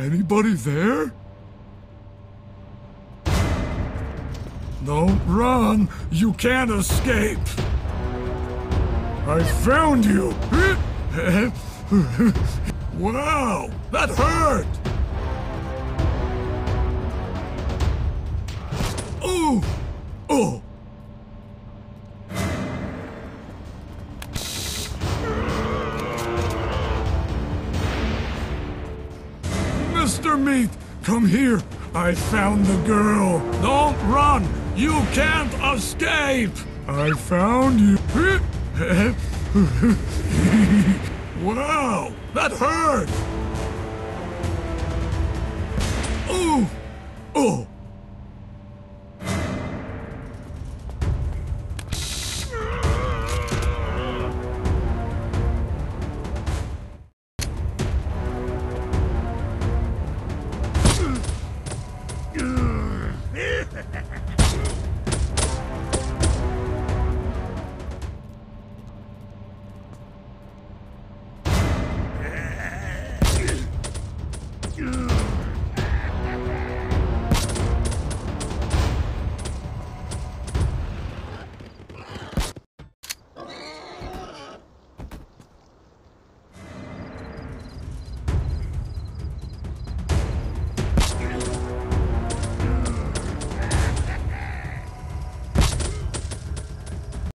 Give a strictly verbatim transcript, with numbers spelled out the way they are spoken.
Anybody there? Don't run! You can't escape! I found you! Wow! That hurt! Oh! Oh! Mister Meat, come here! I found the girl! Don't run! You can't escape! I found you! Wow! That hurt! Ooh!